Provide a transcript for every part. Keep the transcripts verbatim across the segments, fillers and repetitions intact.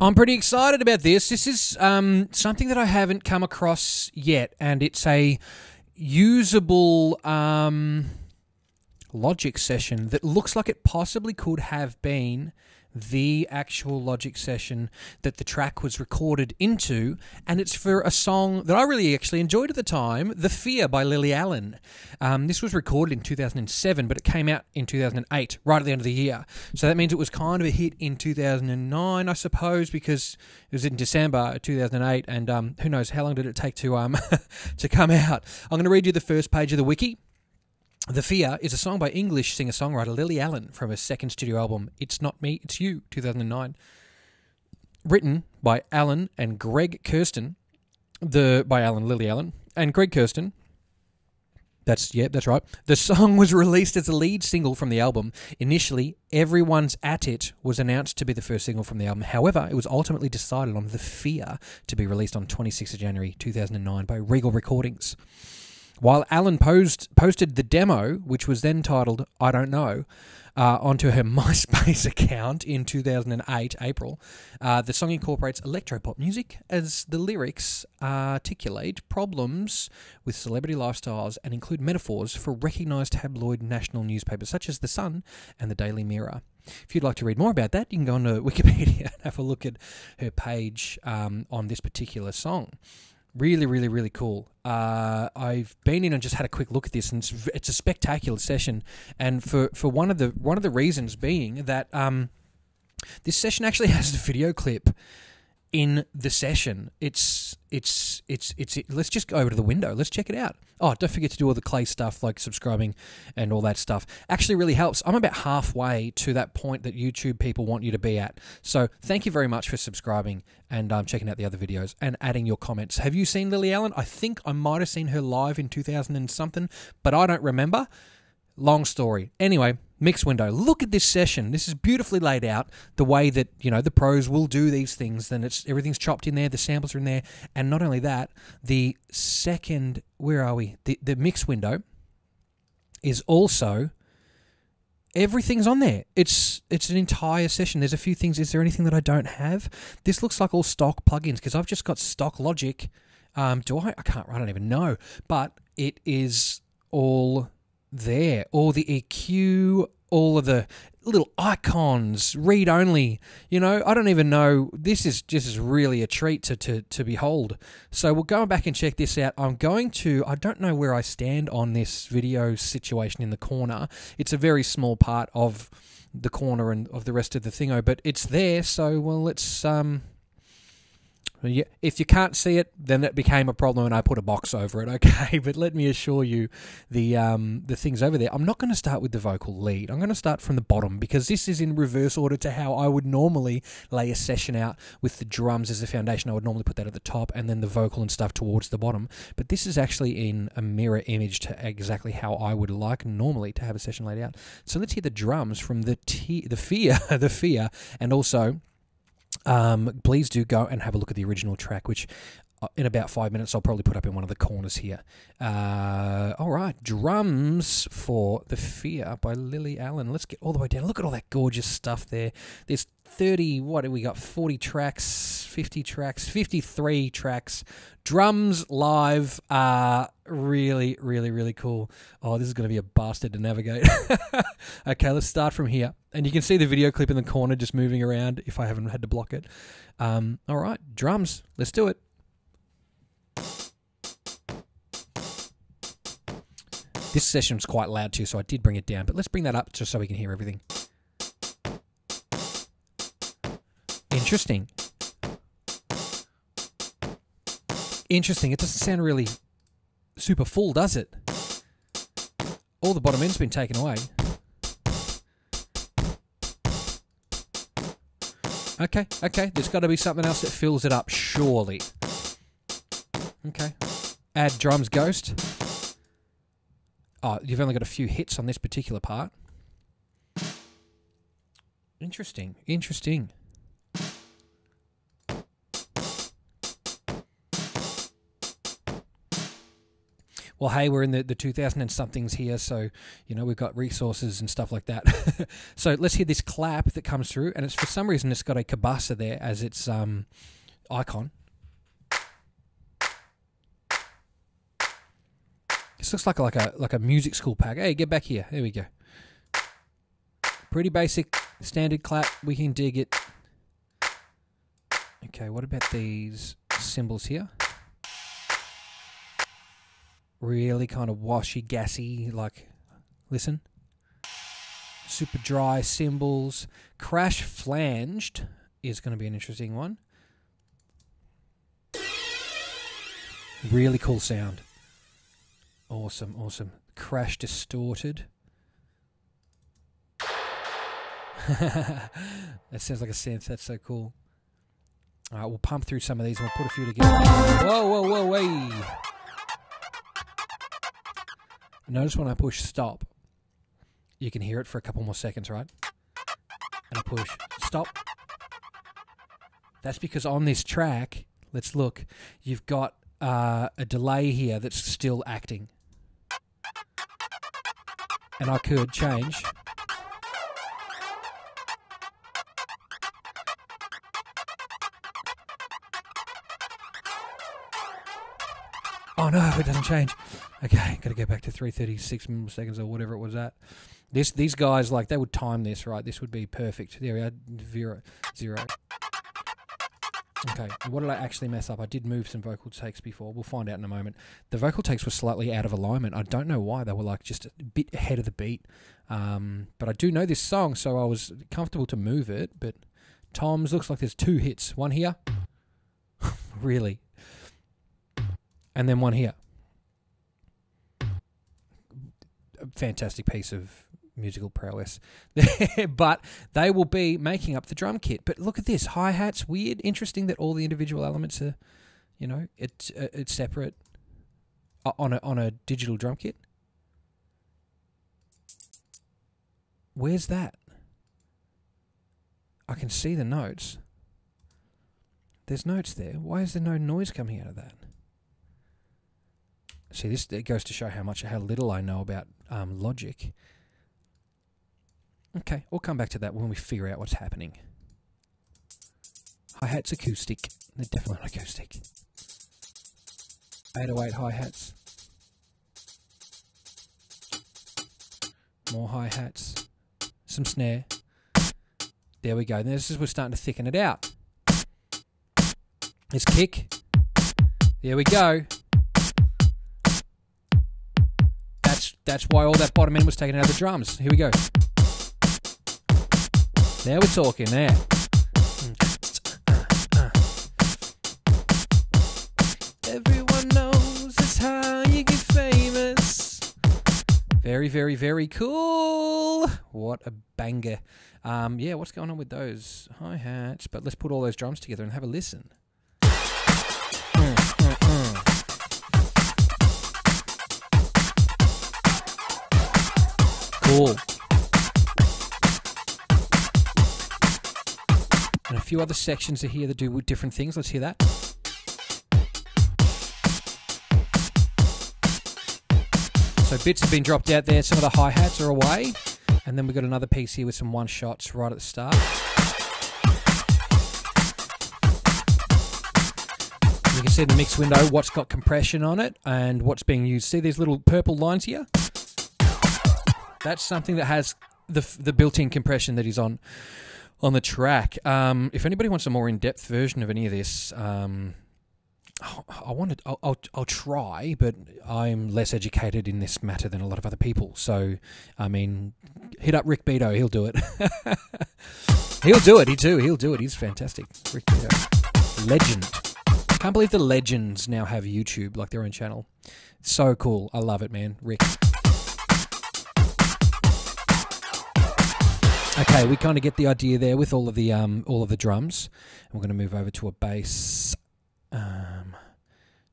I'm pretty excited about this. This is um, something that I haven't come across yet, and it's a usable um, Logic session that looks like it possibly could have been the actual Logic session that the track was recorded into, and it's for a song that I really actually enjoyed at the time, The Fear by Lily Allen. Um, this was recorded in two thousand seven, but it came out in two thousand eight, right at the end of the year. So that means it was kind of a hit in two thousand nine, I suppose, because it was in December two thousand eight, and um, who knows, how long did it take to um to come out? I'm going to read you the first page of the wiki. The Fear is a song by English singer-songwriter Lily Allen from her second studio album, It's Not Me, It's You, two thousand nine. Written by Allen and Greg Kurstin, the by Allen, Lily Allen, and Greg Kurstin. That's, yeah, that's right. The song was released as a lead single from the album. Initially, Everyone's At It was announced to be the first single from the album. However, it was ultimately decided on The Fear to be released on twenty-sixth of January two thousand nine by Regal Recordings. While Allen posed, posted the demo, which was then titled I Don't Know, uh, onto her MySpace account in two thousand eight, April, uh, the song incorporates electropop music as the lyrics articulate problems with celebrity lifestyles and include metaphors for recognised tabloid national newspapers such as The Sun and The Daily Mirror. If you'd like to read more about that, you can go onto Wikipedia and have a look at her page um, on this particular song. Really, really, really cool. Uh, I've been in and just had a quick look at this, and it's, it's a spectacular session. And for, for one of the one of the reasons being that um, this session actually has a video clip in the session. It's it's it's it's. It, let's just go over to the window. Let's check it out. Oh, don't forget to do all the clay stuff like subscribing and all that stuff. Actually, really helps. I'm about halfway to that point that YouTube people want you to be at. So thank you very much for subscribing and um, checking out the other videos and adding your comments. Have you seen Lily Allen? I think I might have seen her live in two thousand and something, but I don't remember. Long story. Anyway, mixed window. Look at this session. This is beautifully laid out the way that, you know, the pros will do these things. Then it's everything's chopped in there. The samples are in there. And not only that, the second, where are we? The, the mix window is also, everything's on there. It's it's an entire session. There's a few things. Is there anything that I don't have? This looks like all stock plugins because I've just got stock Logic. Um, do I? I can't, I don't even know. But it is all there, all the E Q, all of the little icons, read only, you know, I don't even know, this is just is really a treat to, to, to behold. So we'll go back and check this out. I'm going to, I don't know where I stand on this video situation in the corner. It's a very small part of the corner and of the rest of the thingo, but it's there, so well, let's, um, yeah, if you can't see it, then it became a problem and I put a box over it, okay? But let me assure you the um, the things over there. I'm not going to start with the vocal lead. I'm going to start from the bottom because this is in reverse order to how I would normally lay a session out with the drums as the foundation. I would normally put that at the top and then the vocal and stuff towards the bottom. But this is actually in a mirror image to exactly how I would like normally to have a session laid out. So let's hear the drums from the, t- the fear, the fear, and also... Um, please do go and have a look at the original track, which in about five minutes I'll probably put up in one of the corners here. Uh, all right, drums for The Fear by Lily Allen. Let's get all the way down. Look at all that gorgeous stuff there. There's thirty, what have we got, forty tracks, fifty tracks, fifty-three tracks. Drums live are really, really, really cool. Oh, this is going to be a bastard to navigate. Okay, let's start from here. And you can see the video clip in the corner just moving around if I haven't had to block it. Um, all right, drums, let's do it. This session's quite loud too, so I did bring it down, but let's bring that up just so we can hear everything. Interesting. Interesting. It doesn't sound really super full, does it? All the bottom end's been taken away. Okay, okay. There's got to be something else that fills it up, surely. Okay. Add drums ghost. Oh, you've only got a few hits on this particular part. Interesting, interesting. well, hey, we're in the, the two thousand and somethings here, so, you know, we've got resources and stuff like that. So let's hear this clap that comes through, and it's for some reason it's got a kibasa there as its um, icon. This looks like a, like a like a music school pack. Hey, get back here. There we go. Pretty basic standard clap. We can dig it. Okay, what about these cymbals here? Really kind of washy, gassy, like, listen. Super dry cymbals. Crash flanged is going to be an interesting one. Really cool sound. Awesome, awesome. Crash distorted. That sounds like a synth. That's so cool. All right, we'll pump through some of these and we'll put a few together. Whoa, whoa, whoa, wait. Notice when I push stop, you can hear it for a couple more seconds, right? And I push stop. That's because on this track, let's look, you've got uh, a delay here that's still acting. And I could change. Oh no, it doesn't change. Okay, gotta go back to three thirty-six milliseconds or whatever it was at. This, these guys, like, they would time this, right? This would be perfect. There we are, zero, zero. Okay, what did I actually mess up? I did move some vocal takes before. We'll find out in a moment. The vocal takes were slightly out of alignment. I don't know why. They were, like, just a bit ahead of the beat. Um, but I do know this song, so I was comfortable to move it. But toms, looks like there's two hits. One here. Really? And then one here. A fantastic piece of musical prowess. But they will be making up the drum kit. But look at this. Hi-hats, weird, interesting that all the individual elements are, you know, it's uh, it's separate on a, on a digital drum kit. Where's that? I can see the notes. There's notes there. Why is there no noise coming out of that? See, this it goes to show how much, how little I know about um, Logic. Okay, we'll come back to that when we figure out what's happening. Hi-hats acoustic. They're definitely not acoustic. eight oh eight hi-hats. More hi-hats. Some snare. There we go. And this is, we're starting to thicken it out. This kick. There we go. That's why all that bottom end was taken out of the drums. Here we go. Now we're talking there. Everyone knows that's how you get famous. Very, very, very cool. What a banger. Um, yeah, what's going on with those hi-hats? But let's put all those drums together and have a listen. Cool. And a few other sections are here that do different things. Let's hear that. So bits have been dropped out there. Some of the hi-hats are away. And then we've got another piece here with some one-shots right at the start. You can see in the mix window what's got compression on it and what's being used. See these little purple lines here? That's something that has the the built-in compression that is on on the track. Um, if anybody wants a more in-depth version of any of this, um, I wanted I'll, I'll I'll try, but I'm less educated in this matter than a lot of other people. So, I mean, hit up Rick Beato; he'll do it. he'll do it. He too. He'll do it. He's fantastic. Rick Beato, legend. I can't believe the legends now have YouTube, like their own channel. It's so cool. I love it, man. Rick. Okay, we kind of get the idea there with all of the um, all of the drums. And we're going to move over to a bass um,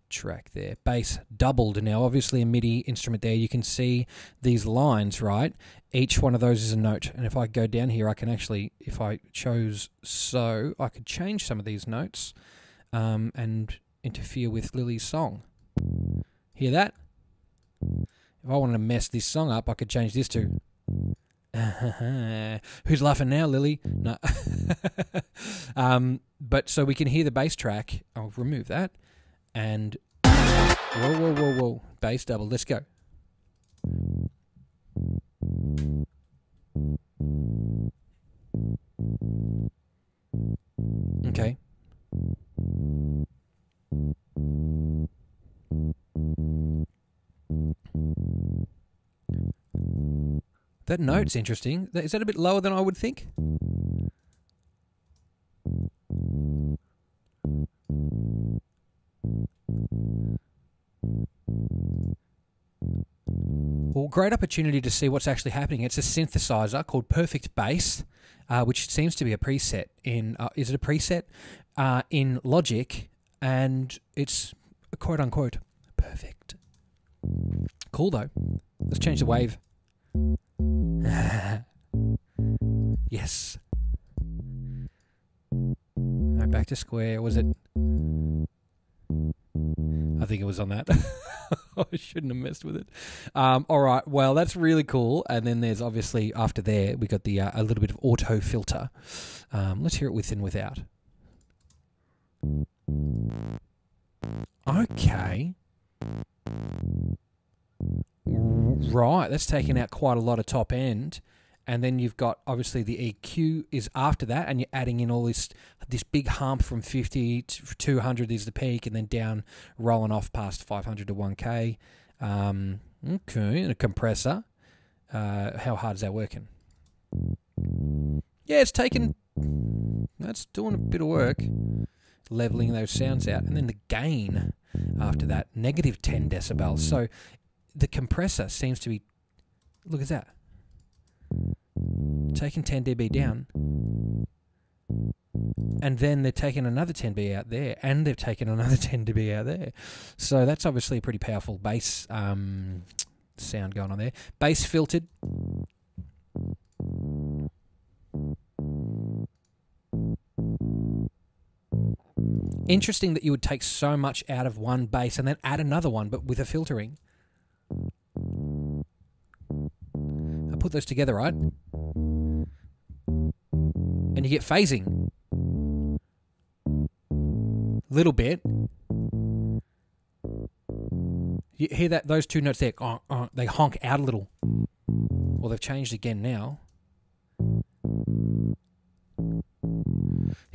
track there. Bass doubled. Now, obviously a MIDI instrument there. You can see these lines, right? Each one of those is a note. And if I go down here, I can actually, if I chose so, I could change some of these notes um, and interfere with Lily's song. Hear that? If I wanted to mess this song up, I could change this to... Who's laughing now, Lily? No. um, but so we can hear the bass track. I'll remove that. And... Whoa, whoa, whoa, whoa. Bass double. Let's go. Okay. That note's interesting. Is that a bit lower than I would think? Well, great opportunity to see what's actually happening. It's a synthesizer called Perfect Bass, uh, which seems to be a preset in... Uh, is it a preset? Uh, in Logic, and it's quote-unquote perfect. Cool, though. Let's change the wave. Yes. Right, back to square. Was it... I think it was on that. I shouldn't have messed with it. Um, all right. Well, that's really cool. And then there's obviously after there, we got the uh, a little bit of auto filter. Um, let's hear it with and without. Okay. Right. That's taken out quite a lot of top end. And then you've got, obviously, the E Q is after that, and you're adding in all this this big hump from fifty to two hundred is the peak, and then down, rolling off past five hundred to one K. Um, okay, and a compressor. Uh, how hard is that working? Yeah, it's taking... That's doing a bit of work, leveling those sounds out. And then the gain after that, negative ten decibels. So the compressor seems to be... Look at that. Taking ten decibels down, and then they're taking another ten decibels out there, and they've taken another ten decibels out there. So that's obviously a pretty powerful bass um, sound going on there. Bass filtered. Interesting that you would take so much out of one bass and then add another one, but with a filtering. I put those together, right? And you get phasing. Little bit. You hear that? Those two notes there, oh, oh, they honk out a little. Well, they've changed again now.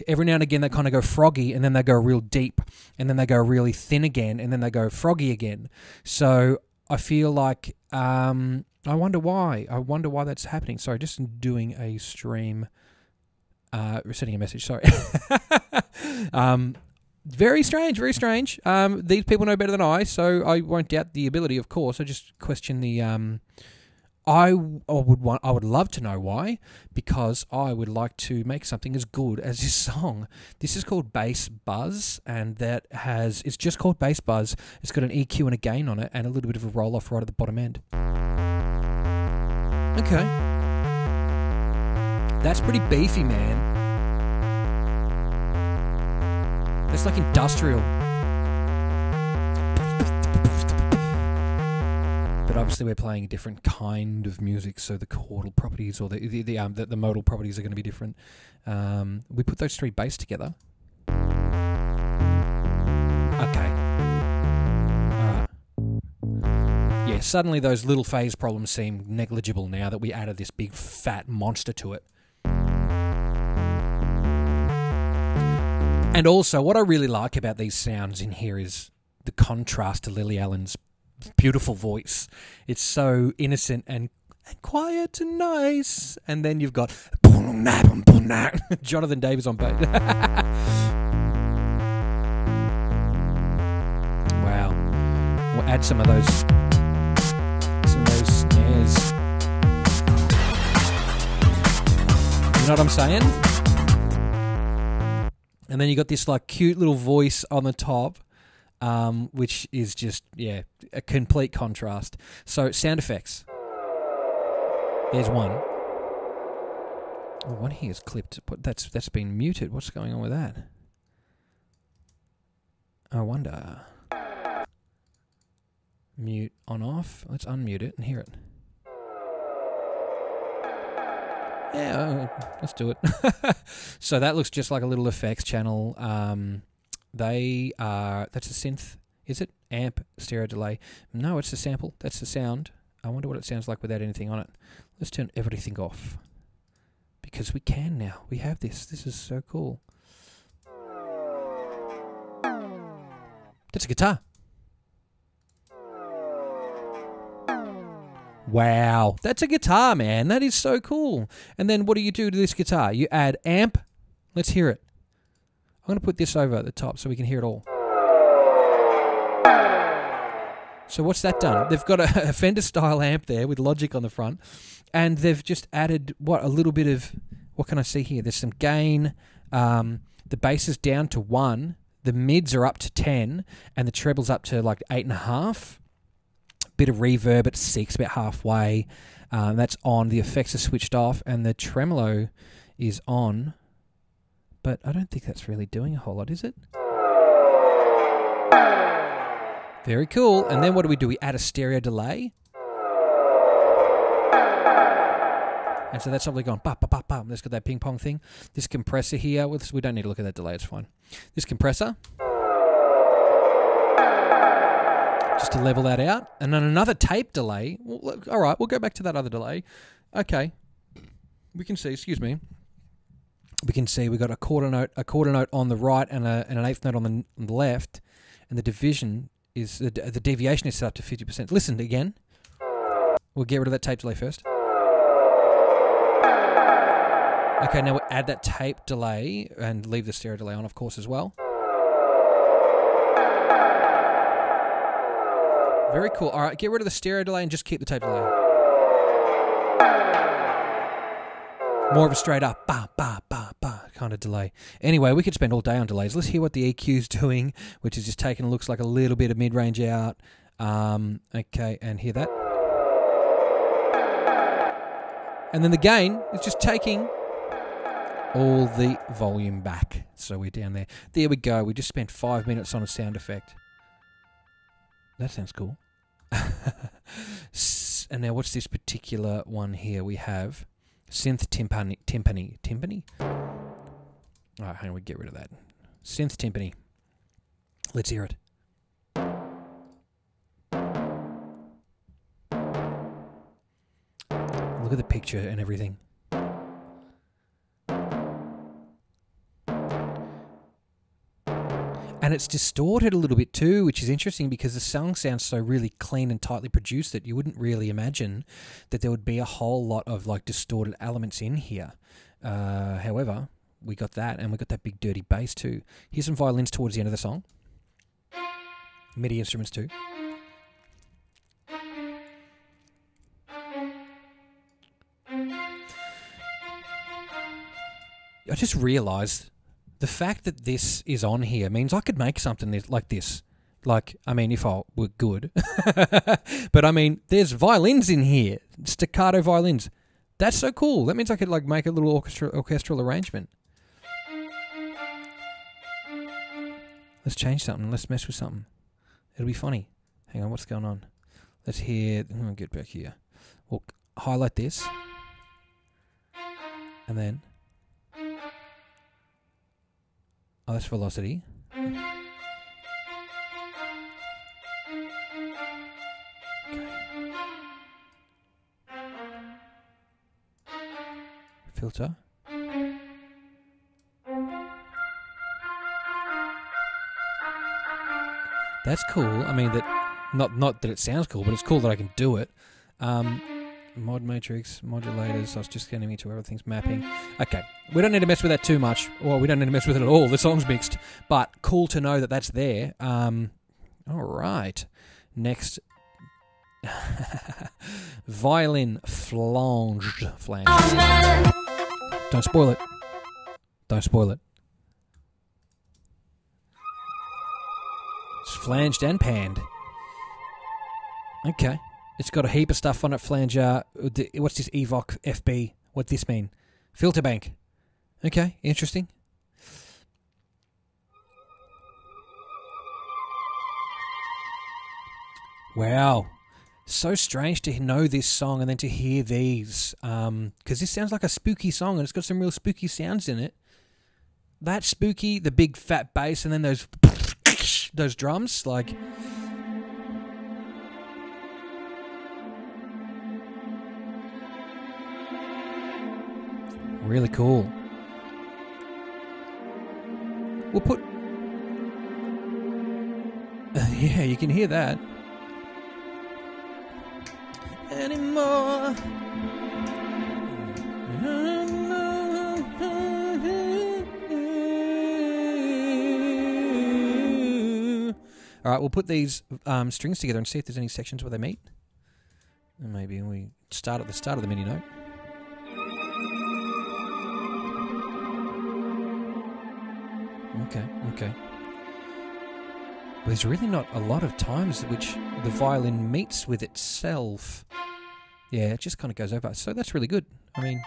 Every now and again, they kind of go froggy, and then they go real deep, and then they go really thin again, and then they go froggy again. So I feel like... Um, I wonder why. I wonder why that's happening. Sorry, just doing a stream, uh, sending a message, sorry. um, very strange, very strange. Um, these people know better than I, so I won't doubt the ability, of course. I just question the... Um, I, I, would want, I would love to know why, because I would like to make something as good as this song. This is called Bass Buzz, and that has... It's just called Bass Buzz. It's got an E Q and a gain on it, and a little bit of a roll-off right at the bottom end. Okay. That's pretty beefy, man. That's like industrial. But obviously we're playing a different kind of music, so the chordal properties or the the the, um, the, the modal properties are going to be different. Um, we put those three bass together. Okay. Yeah, suddenly those little phase problems seem negligible now that we added this big fat monster to it. And also, what I really like about these sounds in here is the contrast to Lily Allen's beautiful voice. It's so innocent and quiet and nice. And then you've got Jonathan Davis on bass. Wow. We'll add some of those... You know what I'm saying? And then you got this like cute little voice on the top, um, which is just, yeah, a complete contrast. So sound effects. There's one. Oh, one here is clipped. That's that's been muted. What's going on with that? I wonder. mute on off. Let's unmute it and hear it. Yeah, let's do it. So that looks just like a little effects channel. Um, they are, that's a synth, is it? Amp, stereo delay. No, it's a sample. That's the sound. I wonder what it sounds like without anything on it. Let's turn everything off. Because we can now. We have this. This is so cool. That's a guitar. Wow, that's a guitar, man. That is so cool. And then what do you do to this guitar? You add amp. Let's hear it. I'm going to put this over at the top so we can hear it all. So what's that done? They've got a, a Fender-style amp there with Logic on the front, and they've just added, what, a little bit of, what can I see here? There's some gain. Um, the bass is down to one. The mids are up to ten, and the trebles up to like eight and a half. Bit of reverb at six, about halfway. Um, that's on. The effects are switched off, and the tremolo is on. But I don't think that's really doing a whole lot, is it? Very cool. And then what do we do? We add a stereo delay. And so that's something going bop, bop, bop, bop. Let's get that ping pong thing. This compressor here, well, this, we don't need to look at that delay, it's fine. This compressor, just to level that out. And then another tape delay. Well, look, all right, we'll go back to that other delay. Okay, we can see, excuse me. We can see we've got a quarter note, a quarter note on the right and, a, and an eighth note on the, on the left. And the division is, the, the deviation is set up to fifty percent. Listen again. We'll get rid of that tape delay first. Okay, now we'll add that tape delay and leave the stereo delay on, of course, as well. Very cool. All right, get rid of the stereo delay and just keep the tape delay. More of a straight up, ba, ba, ba, ba kind of delay. Anyway, we could spend all day on delays. Let's hear what the E Q's doing, which is just taking, looks like a little bit of mid-range out. Um, okay, and hear that. And then the gain is just taking all the volume back. So we're down there. There we go. We just spent five minutes on a sound effect. That sounds cool. And now what's this particular one here? We have synth timpani. Timpani. Timpani? All right, hang on. We get rid of that. Synth timpani. Let's hear it. Look at the picture and everything. And it's distorted a little bit too, which is interesting because the song sounds so really clean and tightly produced that you wouldn't really imagine that there would be a whole lot of like distorted elements in here. Uh, however, we got that, and we got that big dirty bass too. Here's some violins towards the end of the song. MIDI instruments too. I just realised the fact that this is on here means I could make something like this. Like, I mean, if I were good. But, I mean, there's violins in here. Staccato violins. That's so cool. That means I could, like, make a little orchestra, orchestral arrangement. Let's change something. Let's mess with something. It'll be funny. Hang on, what's going on? Let's hear... I'll get back here. We'll highlight this. And then... Oh, that's velocity. Okay. Filter. That's cool. I mean, that not not that it sounds cool, but it's cool that I can do it. Um, mod matrix, modulators, so it's just getting me to everything's mapping. Okay, we don't need to mess with that too much. Well, we don't need to mess with it at all. The song's mixed, but cool to know that that's there. Um, all right, next. Violin flanged. Flanged. Oh, don't spoil it. Don't spoil it. It's flanged and panned. Okay. It's got a heap of stuff on it, flanger. What's this Evoc F B? What's this mean? Filter bank. Okay, interesting. Wow. So strange to know this song and then to hear these, because um, this sounds like a spooky song and it's got some real spooky sounds in it. That spooky, the big fat bass, and then those those drums, like... Really cool. We'll put... Yeah, you can hear that. Anymore. All right, we'll put these um, strings together and see if there's any sections where they meet. And maybe we start at the start of the mini note. Okay, okay. Well, there's really not a lot of times which the violin meets with itself. Yeah, it just kind of goes over. So that's really good. I mean,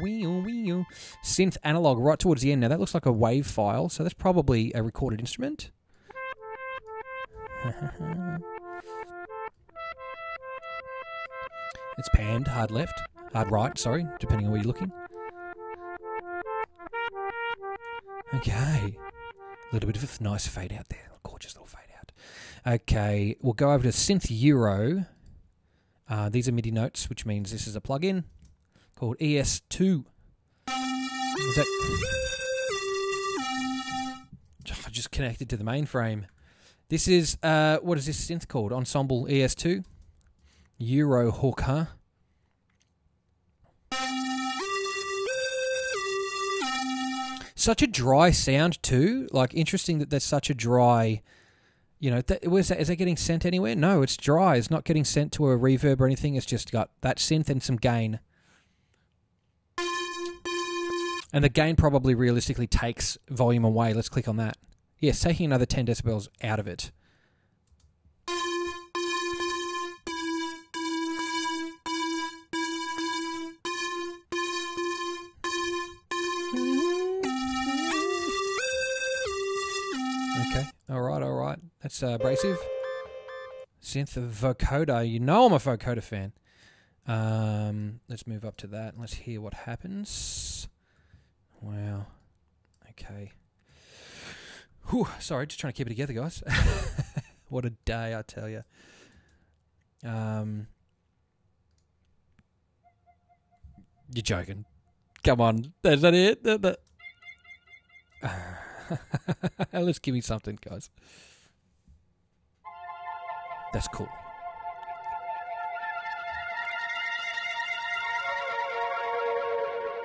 wee-oo, wee-oo. Synth analog right towards the end. Now that looks like a wave file, so that's probably a recorded instrument. It's panned, hard left, hard right, sorry, depending on where you're looking. Okay, a little bit of a nice fade out there, a gorgeous little fade out. Okay, we'll go over to Synth Euro. Uh, these are MIDI notes, which means this is a plugin called E S two. Is that... oh, just connected to the mainframe. This is, uh, what is this synth called? Ensemble E S two. Euro hook, huh? Such a dry sound too. Like, interesting that there's such a dry, you know, that, where's that, is that getting sent anywhere? No, it's dry. It's not getting sent to a reverb or anything. It's just got that synth and some gain. And the gain probably realistically takes volume away. Let's click on that. Yes, taking another ten decibels out of it. Alright, alright. That's uh, abrasive. Synth vocoder. You know I'm a vocoder fan. Um, let's move up to that and let's hear what happens. Wow. Okay. Whew, sorry, just trying to keep it together, guys. What a day, I tell you. Um, you're joking. Come on. Is that it? That, that. Let's give me something, guys. That's cool.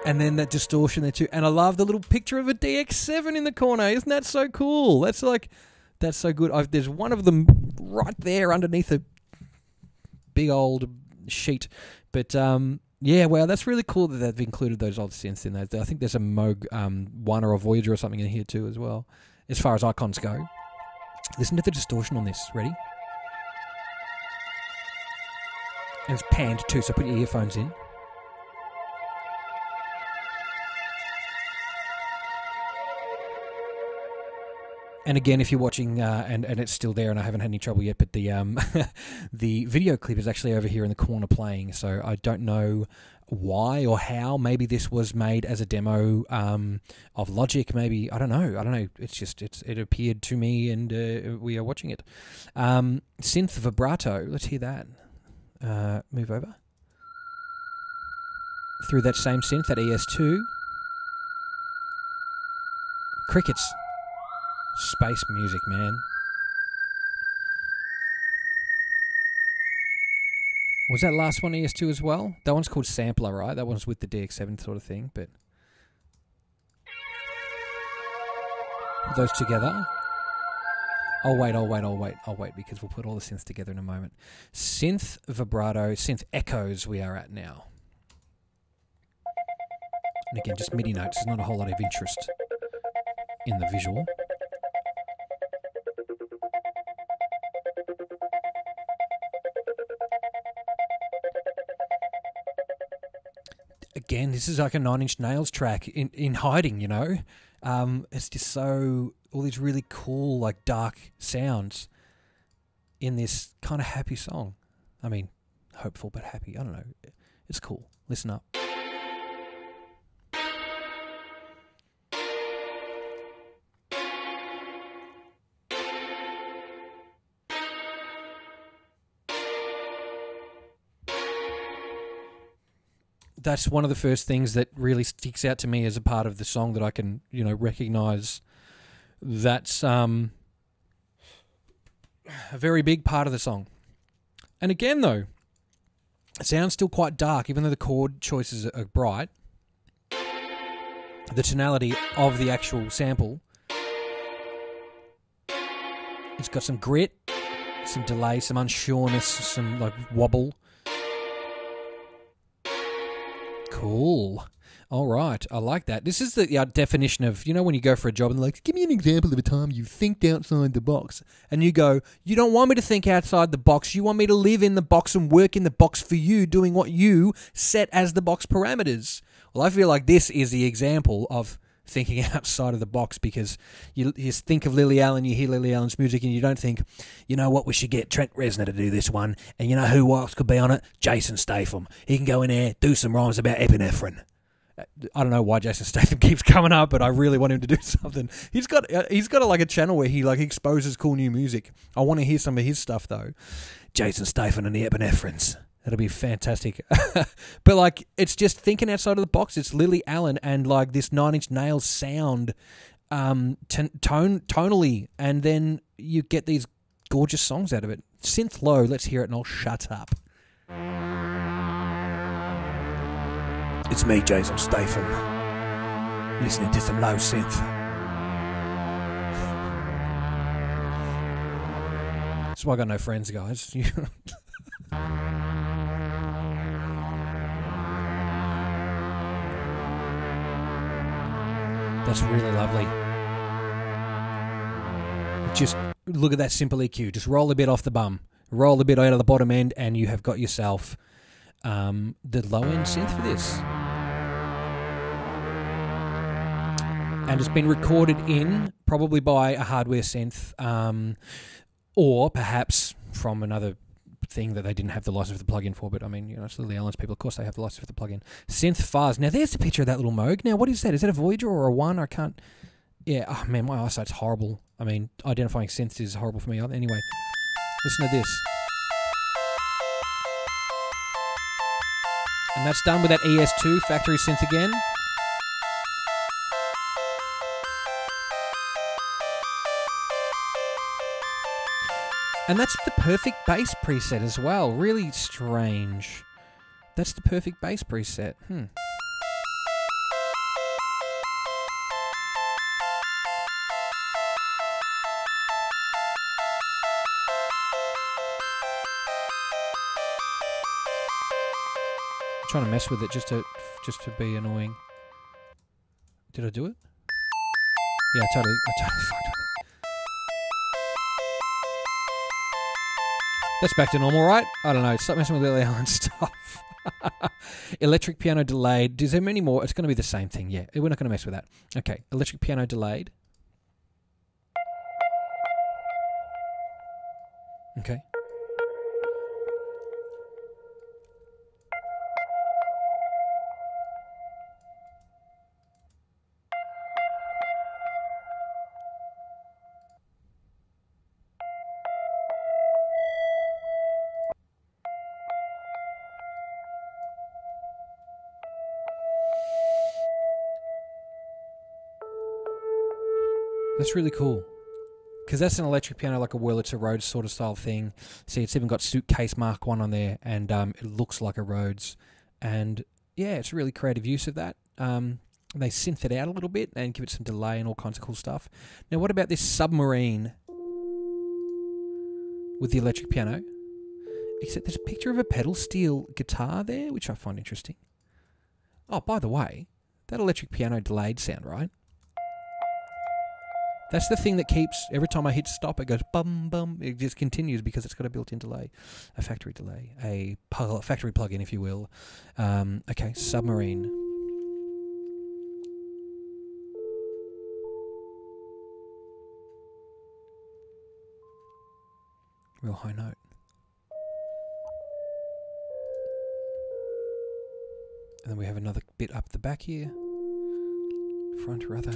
And then that distortion there too. And I love the little picture of a D X seven in the corner. Isn't that so cool? That's like, that's so good. I've, there's one of them right there underneath a big old sheet. But um, yeah, wow, that's really cool that they've included those old synths in there. I think there's a Moog um, one or a Voyager or something in here too as well, as far as icons go. Listen to the distortion on this. Ready? And it's panned too, so put your earphones in. And again, if you're watching, uh, and, and it's still there, and I haven't had any trouble yet, but the um, the video clip is actually over here in the corner playing, so I don't know why or how. Maybe this was made as a demo um, of Logic, maybe. I don't know. I don't know. It's just, it's, it appeared to me, and uh, we are watching it. Um, synth vibrato. Let's hear that. Uh, move over. Through that same synth, that E S two. Crickets. Space music, man. Was that last one E S two as well? That one's called Sampler, right? That one's with the D X seven sort of thing, but... put those together. I'll wait, I'll wait, I'll wait, I'll wait, because we'll put all the synths together in a moment. Synth vibrato, synth echoes we are at now. And again, just MIDI notes. There's not a whole lot of interest in the visual. Again, this is like a Nine Inch Nails track in, in hiding, you know? Um, it's just so... all these really cool, like, dark sounds in this kind of happy song. I mean, hopeful but happy. I don't know. It's cool. Listen up. That's one of the first things that really sticks out to me as a part of the song that I can, you know, recognize. That's um, a very big part of the song. And again, though, it sounds still quite dark, even though the chord choices are bright. The tonality of the actual sample. It's got some grit, some delay, some unsureness, some like wobble. Cool. All right. I like that. This is the uh, definition of, you know, when you go for a job and like, give me an example of a time you think outside the box. And you go, you don't want me to think outside the box. You want me to live in the box and work in the box for you, doing what you set as the box parameters. Well, I feel like this is the example of thinking outside of the box, because you, you think of Lily Allen, you hear Lily Allen's music, and you don't think, you know what, we should get Trent Reznor to do this one, and you know who else could be on it? Jason Statham. He can go in there, do some rhymes about epinephrine. I don't know why Jason Statham keeps coming up, but I really want him to do something. He's got he's got like a channel where he like exposes cool new music. I want to hear some of his stuff though. Jason Statham and the epinephrines. That'll be fantastic. But, like, it's just thinking outside of the box. It's Lily Allen and, like, this Nine Inch Nails sound um, t- tone tonally. And then you get these gorgeous songs out of it. Synth low. Let's hear it and I'll shut up. It's me, Jason Statham, listening to some low synth. That's why I got no friends, guys. That's really lovely. Just look at that simple E Q. Just roll a bit off the bum. Roll a bit out of the bottom end and you have got yourself um, the low-end synth for this. And it's been recorded in, probably by a hardware synth, um, or perhaps from another thing that they didn't have the license for the plug-in for. But, I mean, you know, it's Lily Allen's people. Of course they have the license for the plug-in. Synth fuzz. Now, there's a picture of that little Moog. Now, what is that? Is that a Voyager or a one? I can't... Yeah, oh, man, my eyesight's horrible. I mean, identifying synths is horrible for me. Anyway, listen to this. And that's done with that E S two factory synth again. And that's the perfect bass preset as well. Really strange. That's the perfect bass preset. Hmm. I'm trying to mess with it just to just to be annoying. Did I do it? Yeah, I totally, I totally fucked with it. That's back to normal, right? I don't know. Stop messing with Lily Allen stuff. Electric piano delayed. Is there many more? It's going to be the same thing, yeah. We're not going to mess with that. Okay, electric piano delayed. Okay. That's really cool, because that's an electric piano, like a Wurlitzer Rhodes sort of style thing. See, it's even got Suitcase Mark one on there, and um, it looks like a Rhodes. And, yeah, it's a really creative use of that. Um, they synth it out a little bit and give it some delay and all kinds of cool stuff. Now, what about this submarine with the electric piano? Except there's a picture of a pedal steel guitar there, which I find interesting. Oh, by the way, that electric piano delayed sound, right? That's the thing that keeps, every time I hit stop, it goes bum bum. It just continues because it's got a built-in delay, a factory delay, a pu- factory plug-in, if you will. Um, okay, submarine. real high note. And then we have another bit up the back here, front rather.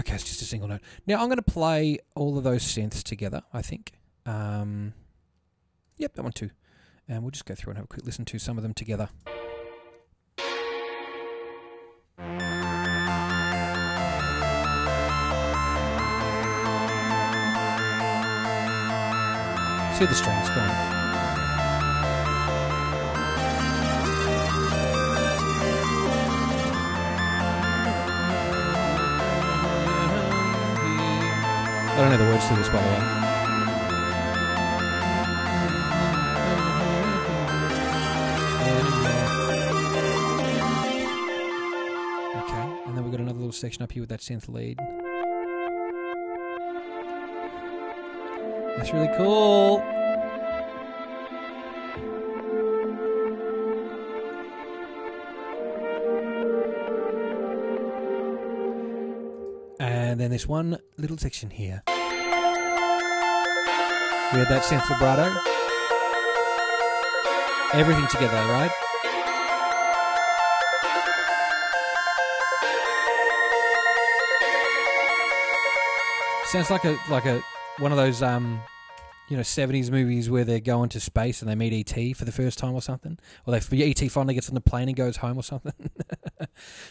Okay, it's just a single note. Now I'm going to play all of those synths together, I think. Um, yep, that one too. And we'll just go through and have a quick listen to some of them together. See the strings going. I don't know the words to this, by the way. Okay, and then we've got another little section up here with that synth lead. That's really cool. And then there's one little section here. We had that synth vibrato. Everything together, right? Sounds like a like a one of those um you know seventies movies where they're going to space and they meet E T for the first time or something, or they E T finally gets on the plane and goes home or something.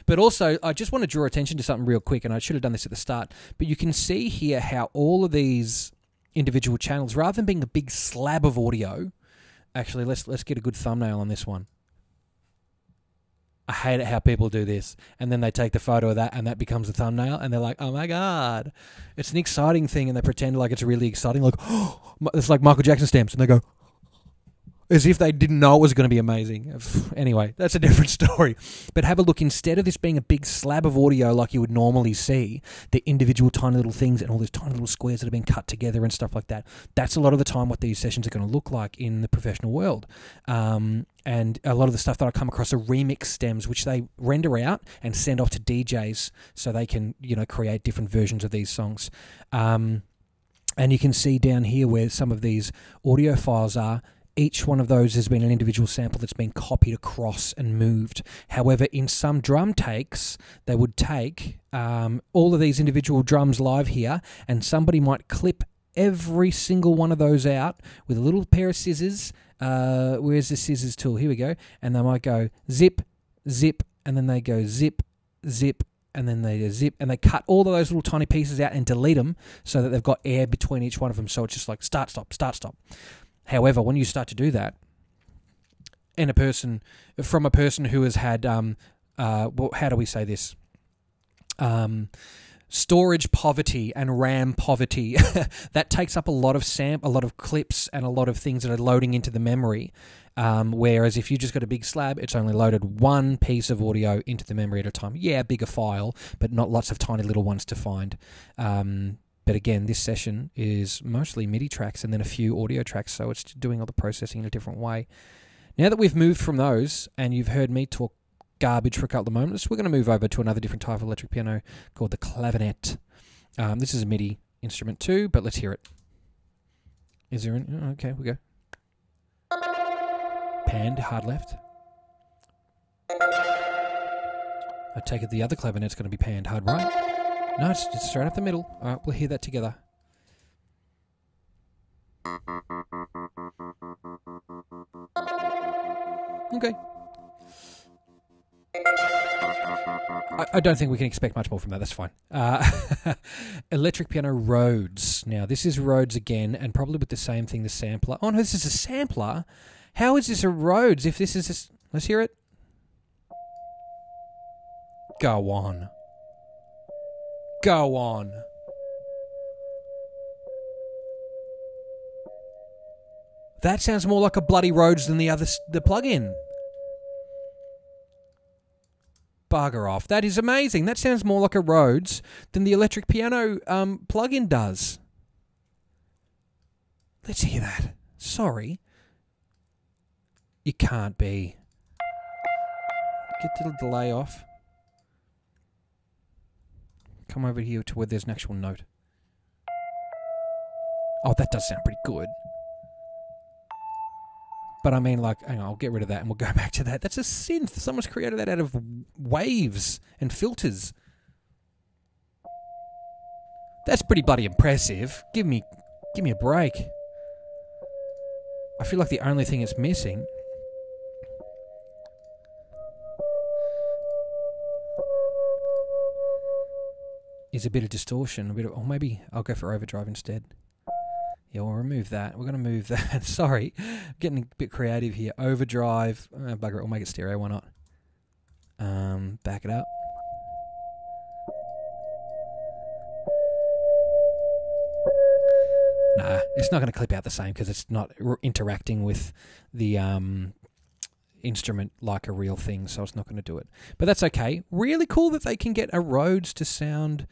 But also, I just want to draw attention to something real quick, and I should have done this at the start, but you can see here how all of these individual channels, rather than being a big slab of audio, actually, let's let's get a good thumbnail on this one. I hate it how people do this, and then they take the photo of that, and that becomes the thumbnail, and they're like, oh my God, it's an exciting thing, and they pretend like it's really exciting, like, oh, it's like Michael Jackson stamps, and they go, as if they didn't know it was going to be amazing. Anyway, that's a different story. But have a look. Instead of this being a big slab of audio like you would normally see, the individual tiny little things and all those tiny little squares that have been cut together and stuff like that, that's a lot of the time what these sessions are going to look like in the professional world. Um, and a lot of the stuff that I come across are remix stems, which they render out and send off to D Js so they can, you know, create different versions of these songs. Um, and you can see down here where some of these audio files are. Each one of those has been an individual sample that's been copied across and moved. However, in some drum takes, they would take um, all of these individual drums live here, and somebody might clip every single one of those out with a little pair of scissors. Uh, where's the scissors tool? Here we go. And they might go zip, zip, and then they go zip, zip, and then they zip, and they cut all of those little tiny pieces out and delete them so that they've got air between each one of them. So it's just like start, stop, start, stop. However, when you start to do that, and a person, from a person who has had, um, uh, well, how do we say this? Um, storage poverty and RAM poverty, that takes up a lot of sam, a lot of clips, and a lot of things that are loading into the memory. Um, whereas if you just got a big slab, it's only loaded one piece of audio into the memory at a time. Yeah, bigger file, but not lots of tiny little ones to find. Um, But again, this session is mostly MIDI tracks and then a few audio tracks, so it's doing all the processing in a different way. Now that we've moved from those, and you've heard me talk garbage for a couple of moments, we're going to move over to another different type of electric piano called the clavinet. Um, this is a MIDI instrument too, but let's hear it. Is there an... Oh, okay, we go. Panned, hard left. I take it the other clavinet's going to be panned, hard right. No, it's just straight up the middle. All right, we'll hear that together. Okay. I, I don't think we can expect much more from that. That's fine. Uh, electric piano Rhodes. Now, this is Rhodes again, and probably with the same thing, the sampler. Oh, no, this is a sampler. How is this a Rhodes if this is... A... Let's hear it. Go on. Go on. That sounds more like a bloody Rhodes than the other the plug-in. Bugger off. That is amazing. That sounds more like a Rhodes than the electric piano um, plug-in does. Let's hear that. Sorry. You can't be. Get the delay off. Come over here to where there's an actual note. Oh, that does sound pretty good. But I mean, like, hang on, I'll get rid of that and we'll go back to that. That's a synth. Someone's created that out of waves and filters. That's pretty bloody impressive. Give me, give me a break. I feel like the only thing it's missing... is a bit of distortion, a bit of, or maybe I'll go for overdrive instead. Yeah, we'll remove that. We're going to move that. Sorry, I'm getting a bit creative here. Overdrive, oh, bugger it, we'll make it stereo, why not? Um, back it up. Nah, it's not going to clip out the same because it's not interacting with the um, instrument like a real thing, so it's not going to do it. But that's okay. Really cool that they can get a Rhodes to sound...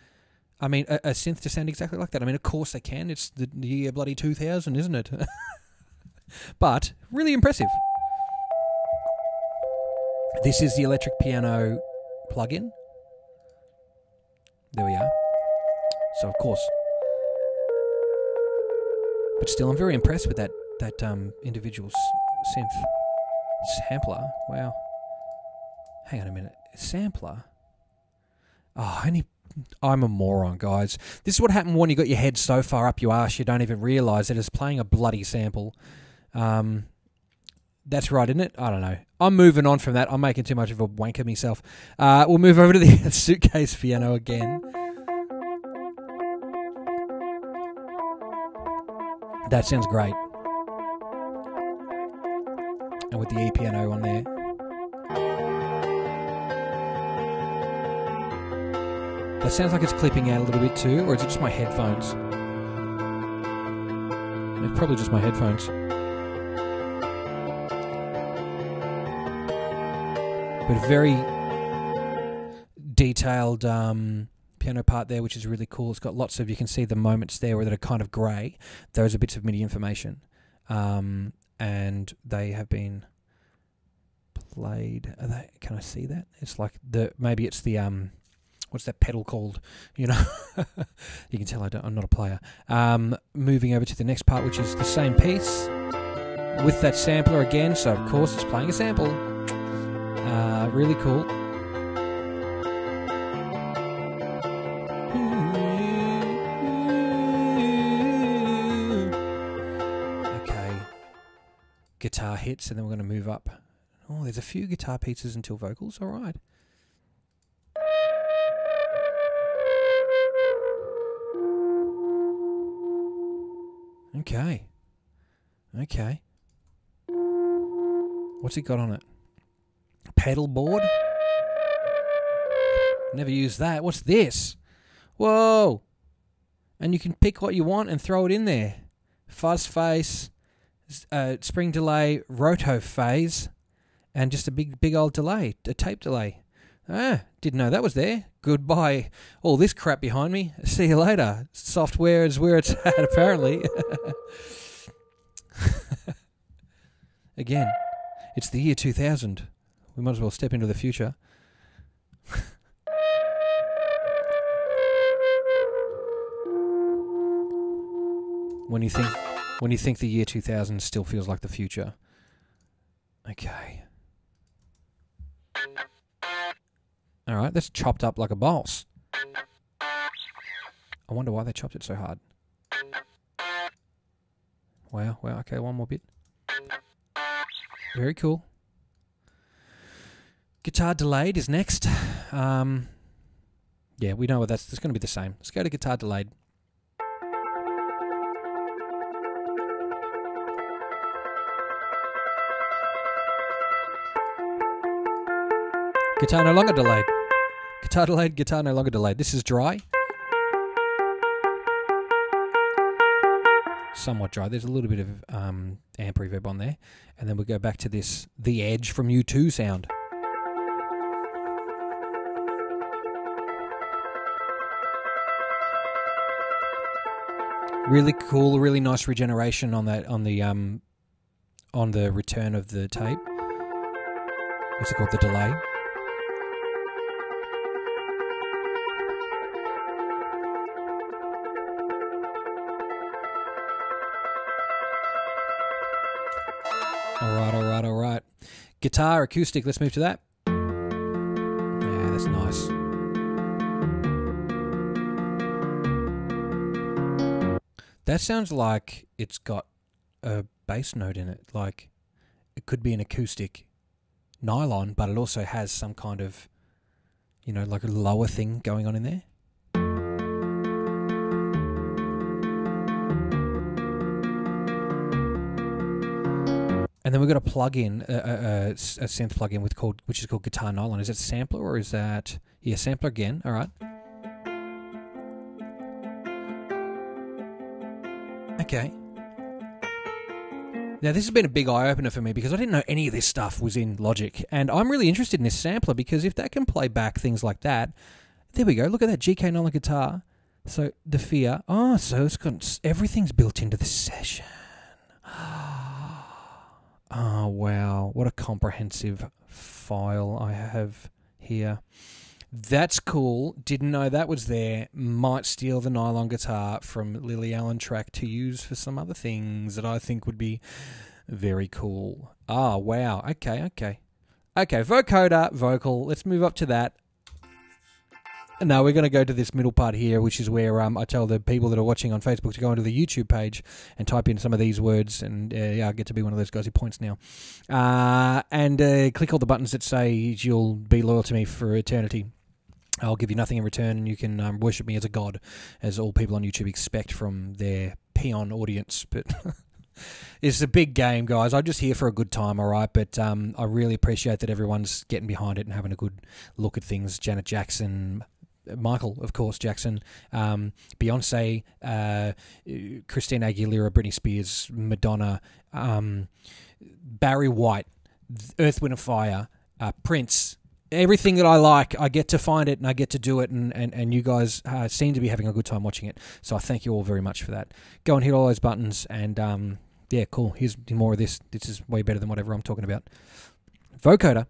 I mean, a, a synth to sound exactly like that. I mean, of course they can. It's the year bloody two thousand, isn't it? But really impressive. This is the electric piano plug-in. There we are. So, of course. But still, I'm very impressed with that, that um, individual synth sampler. Wow. Hang on a minute. Sampler? Oh, only... I'm a moron, guys. This is what happened when you got your head so far up your arse you don't even realise that it's playing a bloody sample. Um, that's right, isn't it? I don't know. I'm moving on from that. I'm making too much of a wank of myself. Uh, we'll move over to the suitcase piano again. That sounds great. And with the E piano on there. That sounds like it's clipping out a little bit too, or is it just my headphones? It's probably just my headphones. But a very detailed um, piano part there, which is really cool. It's got lots of, you can see the moments there where that are kind of grey. Those are bits of MIDI information. Um, and they have been played. Are they, can I see that? It's like the, maybe it's the... Um, what's that pedal called? You know, you can tell I don't, I'm not a player. Um, moving over to the next part, which is the same piece with that sampler again. So of course it's playing a sample. Uh, really cool. Okay, guitar hits, and then we're going to move up. Oh, there's a few guitar pieces until vocals. All right. Okay. Okay. What's it got on it? Pedal board? Never used that. What's this? Whoa! And you can pick what you want and throw it in there. Fuzz face, uh, spring delay, roto phase, and just a big, big old delay, a tape delay. Ah, didn't know that was there. Goodbye, all this crap behind me. See you later. Software is where it's at, apparently. Again, it's the year two thousand. We might as well step into the future. When you think, when you think the year two thousand still feels like the future. Okay. All right, that's chopped up like a boss. I wonder why they chopped it so hard. Wow, wow, okay, one more bit. Very cool. Guitar delayed is next. Um, yeah, we know what that's, that's going to be the same. Let's go to guitar delayed. Guitar no longer delayed. Guitar delayed, guitar no longer delayed. This is dry. Somewhat dry. There's a little bit of um, amp reverb on there. And then we'll go back to this The Edge from U two sound. Really cool, really nice regeneration on that on the um, on the return of the tape. What's it called? The delay. All right, all right, all right. Guitar, acoustic, let's move to that. Yeah, that's nice. That sounds like it's got a bass note in it. Like, it could be an acoustic nylon, but it also has some kind of, you know, like a lower thing going on in there. And then we've got a plug-in, a, a, a synth plug-in with called, which is called Guitar Nylon. Is that sampler or is that... Yeah, sampler again. All right. Okay. Now, this has been a big eye-opener for me because I didn't know any of this stuff was in Logic. And I'm really interested in this sampler because if that can play back things like that... There we go. Look at that G K Nylon guitar. So, The Fear. Oh, so it's got... Everything's built into the session. Oh, wow. What a comprehensive file I have here. That's cool. Didn't know that was there. Might steal the nylon guitar from Lily Allen track to use for some other things that I think would be very cool. Ah, wow. Okay, okay. Okay, vocoder, vocal. Let's move up to that. And now we're going to go to this middle part here, which is where um, I tell the people that are watching on Facebook to go onto the YouTube page and type in some of these words, and uh, yeah, I get to be one of those guys who points now. Uh, and uh, click all the buttons that say you'll be loyal to me for eternity. I'll give you nothing in return, and you can um, worship me as a god, as all people on YouTube expect from their peon audience. But... It's a big game, guys. I'm just here for a good time, all right? But um, I really appreciate that everyone's getting behind it and having a good look at things. Janet Jackson, Michael, of course, Jackson, um, Beyonce, uh, Christina Aguilera, Britney Spears, Madonna, um, Barry White, Earth, Wind and Fire, uh, Prince. Everything that I like, I get to find it and I get to do it, and, and, and you guys uh, seem to be having a good time watching it. So I thank you all very much for that. Go and hit all those buttons and... Um, yeah, cool. Here's more of this. This is way better than whatever I'm talking about. Vocoder.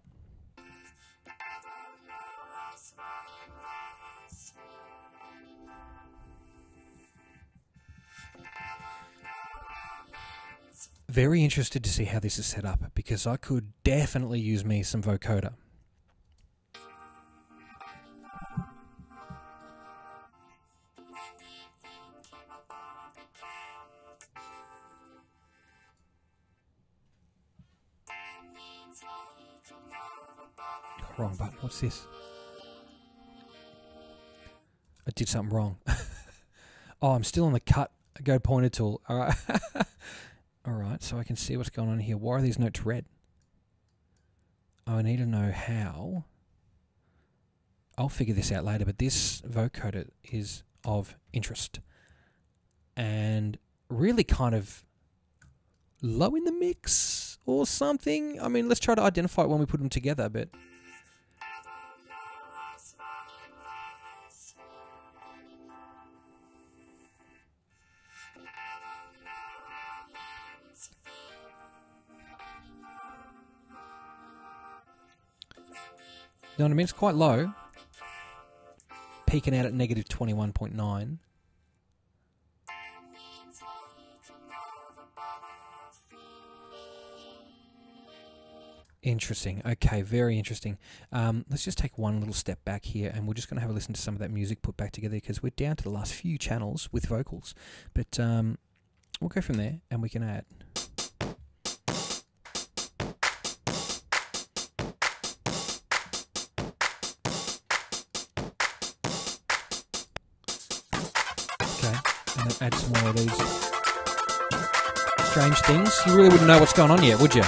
Very interested to see how this is set up because I could definitely use me some vocoder. Wrong button. What's this? I did something wrong. Oh, I'm still on the cut. Go pointer tool. All right. All right. So I can see what's going on here. Why are these notes red? I need to know how. I'll figure this out later, but this vocoder is of interest and really kind of low in the mix or something. I mean, let's try to identify it when we put them together, but... You know what I mean? It's quite low. Peaking out at negative twenty-one point nine. Interesting. Okay, very interesting. Um, let's just take one little step back here, and we're just going to have a listen to some of that music put back together because we're down to the last few channels with vocals. But um, we'll go from there, and we can add... Add some more of these strange things. You really wouldn't know what's going on yet, would you?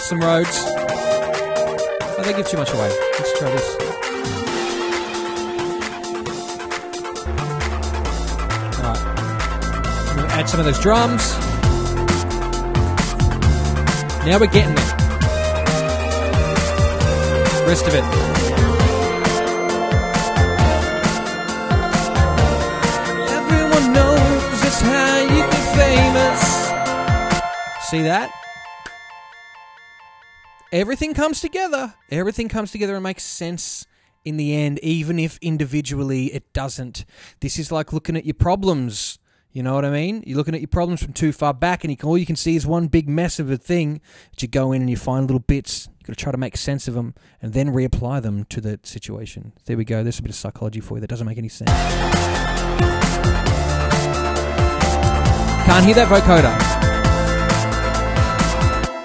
Some Rhodes. Oh, they give too much away. Let's try this. Alright. I'm going to add some of those drums. Now we're getting it. Rest of it. See that? Everything comes together. Everything comes together and makes sense in the end, even if individually it doesn't. This is like looking at your problems You know what I mean? You're looking at your problems from too far back, and you can, all you can see is one big mess of a thing. But you go in and you find little bits. You've got to try to make sense of them and then reapply them to the situation. There we go. There's a bit of psychology for you that doesn't make any sense. Can't hear that vocoder.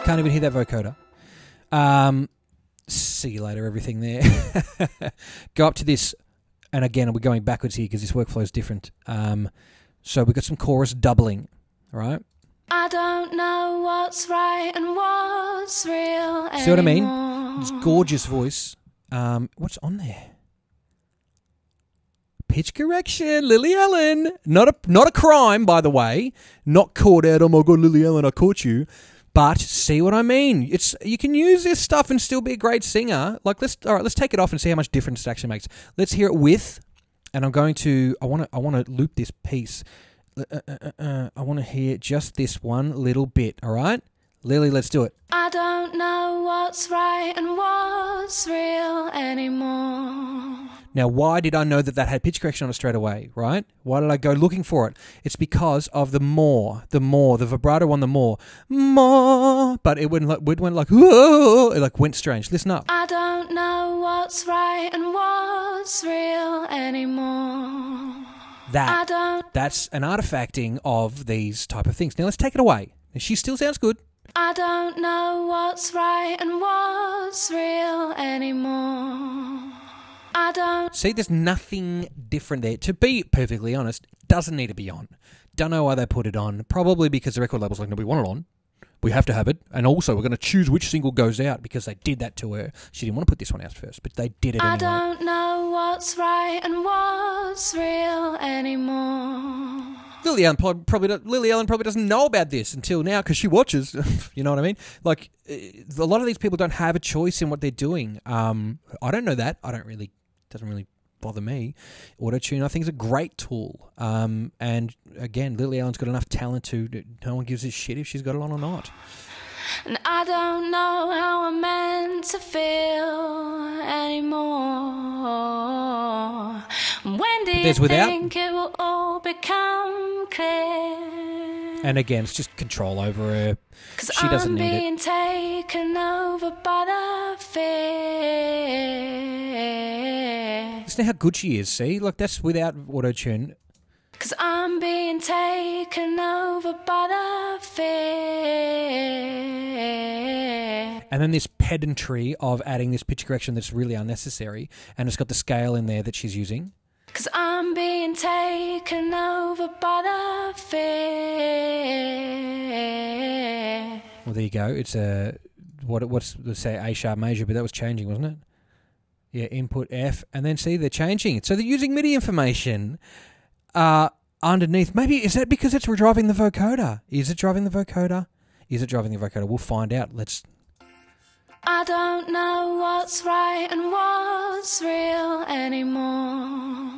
Can't even hear that vocoder. Um, see you later, everything there. Go up to this. And again, we're going backwards here because this workflow is different. Um, so we've got some chorus doubling, right? I don't know what's right and what's real. See what anymore. I mean? It's gorgeous voice. Um, what's on there? Pitch correction, Lily Allen. Not a not a crime, by the way. Not caught out. Oh my god, Lily Allen, I caught you. But see what I mean? It's you can use this stuff and still be a great singer. Like let's all right, let's take it off and see how much difference it actually makes. Let's hear it with, and I'm going to I want to I want to loop this piece. Uh, uh, uh, I want to hear just this one little bit. All right, Lily, let's do it. I don't know what's right and what's real anymore. Now, why did I know that that had pitch correction on it straight away, right? Why did I go looking for it? It's because of the more, the more, the vibrato on the more. More. But it went like, it went like, whoa, it like went strange. Listen up. I don't know what's right and what's real anymore. That, that's an artifacting of these type of things. Now, let's take it away. She still sounds good. I don't know what's right and what's real anymore. I don't see, there's nothing different there. To be perfectly honest, doesn't need to be on. Don't know why they put it on. Probably because the record label's like, no, we want it on. We have to have it. And also, we're going to choose which single goes out because they did that to her. She didn't want to put this one out first, but they did it anyway. I don't know what's right and what's real anymore. Lily Allen probably Lily Allen probably doesn't know about this until now because she watches. You know what I mean? Like a lot of these people don't have a choice in what they're doing. Um, I don't know that. I don't really. Doesn't really bother me. Auto-tune, I think, is a great tool. Um, and again, Lily Allen's got enough talent to. No one gives a shit if she's got it on or not. And I don't know how I'm meant to feel anymore. When do you think it will all become clear? And again, it's just control over her. She doesn't need it. 'Cause I'm being taken over by the fear. Listen to how good she is, see? Like, that's without auto-tune. 'Cause I'm being taken over by the fear. And then this pedantry of adding this pitch correction that's really unnecessary, and it's got the scale in there that she's using. 'Cause I'm being taken over by the fear. Well, there you go. It's a what? What's let's say A sharp major, but that was changing, wasn't it? Yeah, input F, and then see they're changing it. So they're using MIDI information. Uh, underneath, maybe is that because it's driving the vocoder? Is it driving the vocoder? Is it driving the vocoder? We'll find out. Let's. I don't know what's right and what's real anymore,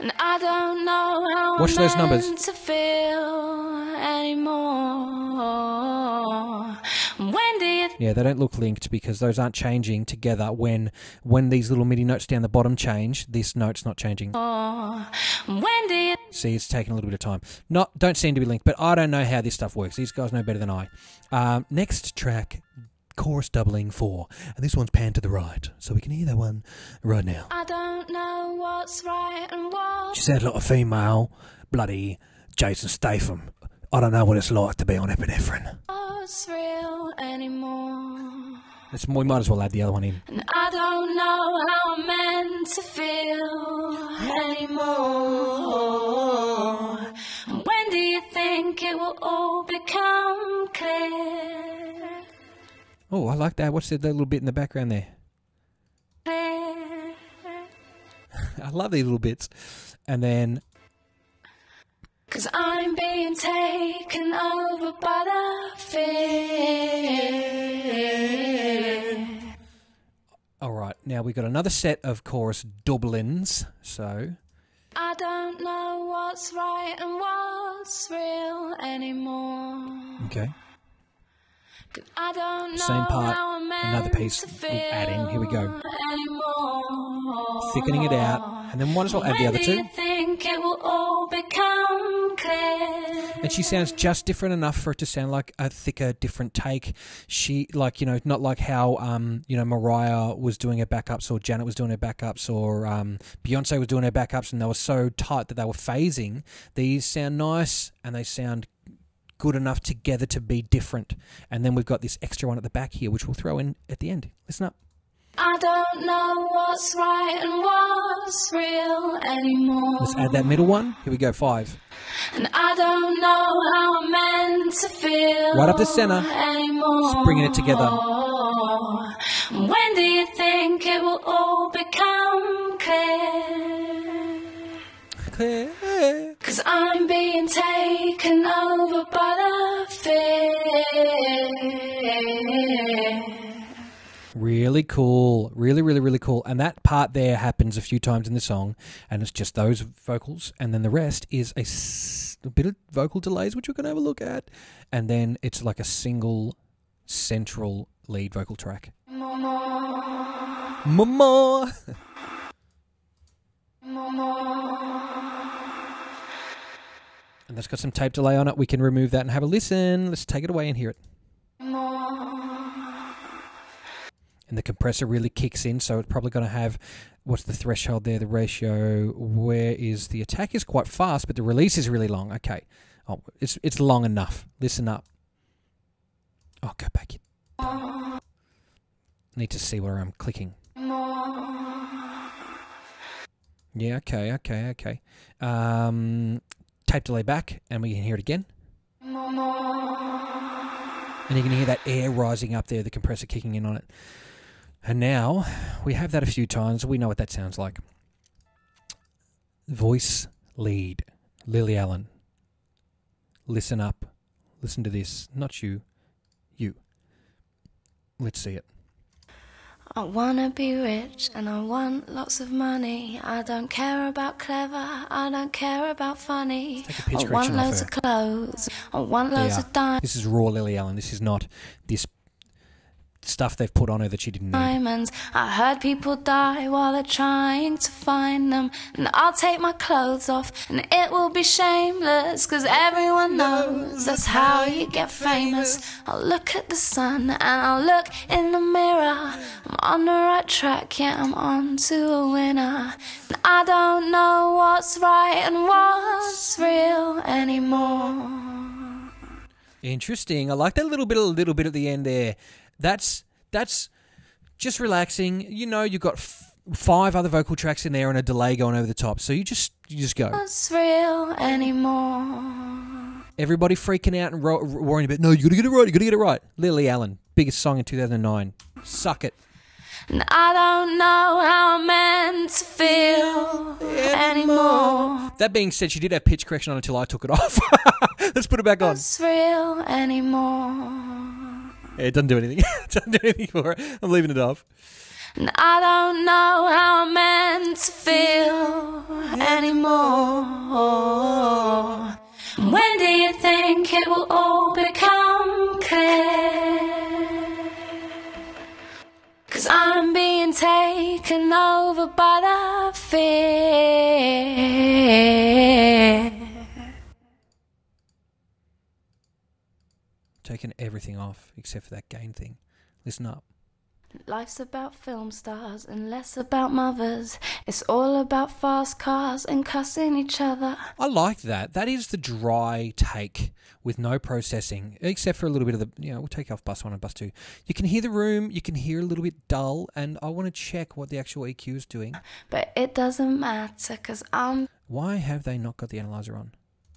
and I don't know how I'm meant to feel anymore. When do you th- yeah, they don't look linked because those aren't changing together. When when these little MIDI notes down the bottom change, this note's not changing. Oh, when do you th- see, it's taking a little bit of time. Not don't seem to be linked, but I don't know how this stuff works. These guys know better than I. Um, next track, chorus doubling four, and this one's panned to the right, so we can hear that one right now. I don't know what's right and what. She sounds like a female, bloody Jason Statham. I don't know what it's like to be on epinephrine. What's real anymore? It's, we might as well add the other one in. And I don't know how I'm meant to feel anymore. And when do you think it will all become clear? Oh, I like that. What's that little bit in the background there? Clear. I love these little bits. And then... 'Cause I'm being taken over by the fear. All right, now we've got another set of chorus doublings, so... I don't know what's right and what's real anymore. Okay. I don't know same part, how I'm meant another piece to feel we'll add in. Here we go. Anymore. Thickening it out, and then might as well add the other two. Think it will all become and she sounds just different enough for it to sound like a thicker, different take. She, like, you know, not like how, um, you know, Mariah was doing her backups, or Janet was doing her backups, or um, Beyonce was doing her backups, and they were so tight that they were phasing. These sound nice, and they sound good enough together to be different. And then we've got this extra one at the back here, which we'll throw in at the end. Listen up. I don't know what's right and what's real anymore. Let's add that middle one. Here we go, five. And I don't know how I'm meant to feel. Right up the center. Anymore. Just bringing it together. When do you think it will all become clear? Clear. Because I'm being taken over by the fear. Really cool. Really, really, really cool. And that part there happens a few times in the song, and it's just those vocals, and then the rest is a, s a bit of vocal delays, which we're going to have a look at, and then it's like a single central lead vocal track. Mama. Mama. Mama. And that's got some tape delay on it. We can remove that and have a listen. Let's take it away and hear it. And the compressor really kicks in, so it's probably going to have, what's the threshold there, the ratio, where is the attack is quite fast, but the release is really long. Okay, oh, it's, it's long enough. Listen up. Oh, go back. Need to see where I'm clicking. Yeah, okay, okay, okay. Um, tape delay back, and we can hear it again. And you can hear that air rising up there, the compressor kicking in on it. And now, we have that a few times. We know what that sounds like. Voice lead. Lily Allen. Listen up. Listen to this. Not you. You. Let's see it. I wanna be rich and I want lots of money. I don't care about clever. I don't care about funny. I want loads of clothes. I want loads of diamonds. This is raw Lily Allen. This is not this stuff they've put on her that she didn't need. Diamonds. I heard people die while they're trying to find them. And I'll take my clothes off and it will be shameless, because everyone knows that's how you get famous. I'll look at the sun and I'll look in the mirror. I'm on the right track, yeah, I'm on to a winner. And I don't know what's right and what's real anymore. Interesting. I like that little bit, a little bit at the end there. That's that's just relaxing. You know, you've got f five other vocal tracks in there and a delay going over the top. So you just you just go. What's real anymore? Everybody freaking out and ro worrying about, no, you got to get it right. You got to get it right. Lily Allen, biggest song in two thousand nine. Suck it. And I don't know how I'm meant to feel anymore. That being said, she did have pitch correction on until I took it off. Let's put it back on. What's real anymore? It doesn't do anything. It doesn't do anything for it. I'm leaving it off. And I don't know how I'm meant to feel anymore. When do you think it will all become clear? Because I'm being taken over by the fear. Taken everything off except for that gain thing. Listen up. Life's about film stars and less about mothers. It's all about fast cars and cussing each other. I like that. That is the dry take with no processing, except for a little bit of the, you know, we'll take off bus one and bus two. You can hear the room, you can hear a little bit dull, and I want to check what the actual E Q is doing. But it doesn't matter, because I'm... Why have they not got the analyzer on?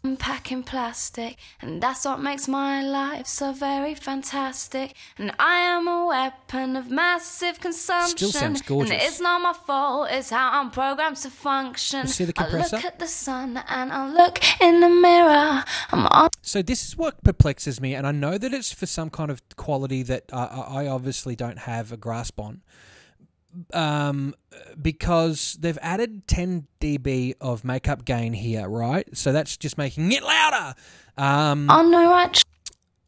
I'm packing plastic, and that's what makes my life so very fantastic. And I am a weapon of massive consumption. Still sounds gorgeous. And it's not my fault, it's how I'm programmed to function. Let's see the compressor. I look at the sun and I look in the mirror. I'm on. So this is what perplexes me, and I know that it's for some kind of quality that uh, I obviously don't have a grasp on. Um, because they've added ten D B of makeup gain here, right? So that's just making it louder. Um, on the right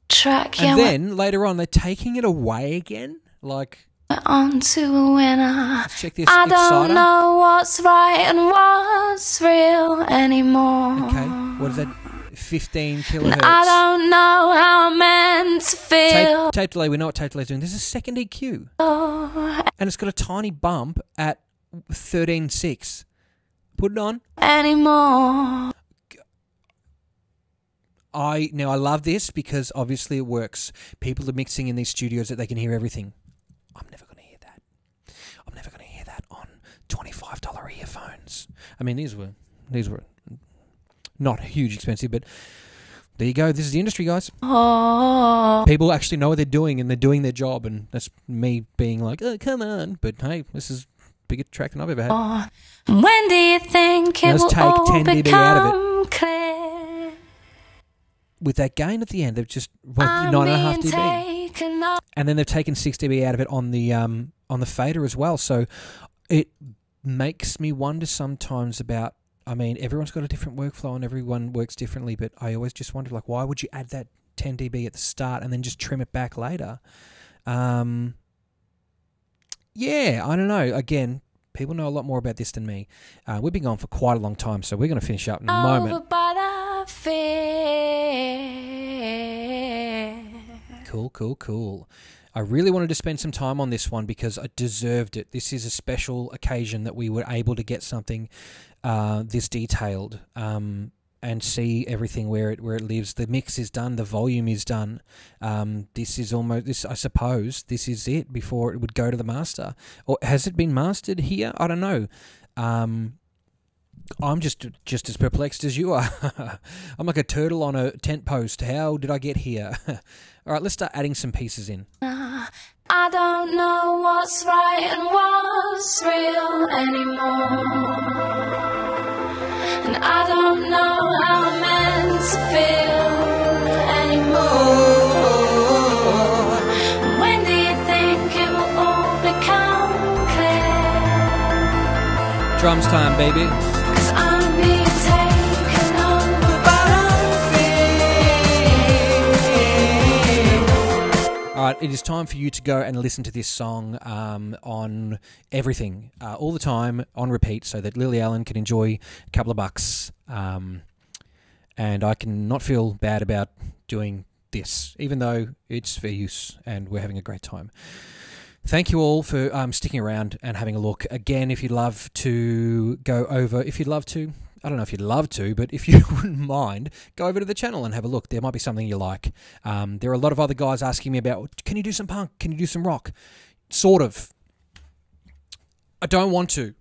track, yeah. And then later on, they're taking it away again. Like, on to a winner. Let's check this. I exciter. Don't know what's right and what's real anymore. Okay, what is that? like fifteen kilohertz. I don't know how I'm meant to feel. Tape, tape delay, we know what tape delay is doing. There's a second E Q. Oh. And it's got a tiny bump at thirteen point six. Put it on. Anymore. I Now, I love this because obviously it works. People are mixing in these studios that they can hear everything. I'm never going to hear that. I'm never going to hear that on twenty-five dollar earphones. I mean, these were these were not huge expensive, but there you go. This is the industry, guys. Aww. People actually know what they're doing and they're doing their job, and that's me being like, oh, come on. But, hey, this is bigger track than I've ever had. Aww. When do you think it will all ten decibels out of it. Clear? With that gain at the end, they've just well, nine point five decibels. And then they've taken six decibels out of it on the um, on the fader as well. So it makes me wonder sometimes about, I mean, everyone's got a different workflow and everyone works differently, but I always just wonder, like, why would you add that ten decibels at the start and then just trim it back later? Um, yeah, I don't know. Again, people know a lot more about this than me. Uh, we've been gone for quite a long time, so we're going to finish up in a moment. Over by the fear. Cool, cool, cool. I really wanted to spend some time on this one because I deserved it. This is a special occasion that we were able to get something uh, this detailed um, and see everything where it where it lives. The mix is done. The volume is done. Um, this is almost this. I suppose this is it before it would go to the master. Or has it been mastered here? I don't know. Um, I'm just just as perplexed as you are. I'm like a turtle on a tent post. How did I get here? All right, let's start adding some pieces in. Uh, I don't know what's right and what's real anymore. And I don't know how I'm meant to feel anymore. When do you think it will all become clear? Drums time, baby. It is time for you to go and listen to this song um, on everything, uh, all the time, on repeat, so that Lily Allen can enjoy a couple of bucks. Um, and I can not feel bad about doing this, even though it's fair use and we're having a great time. Thank you all for um, sticking around and having a look. Again, if you'd love to go over, if you'd love to, I don't know if you'd love to, but if you wouldn't mind, go over to the channel and have a look. There might be something you like. Um, there are a lot of other guys asking me about, can you do some punk? Can you do some rock? Sort of. I don't want to.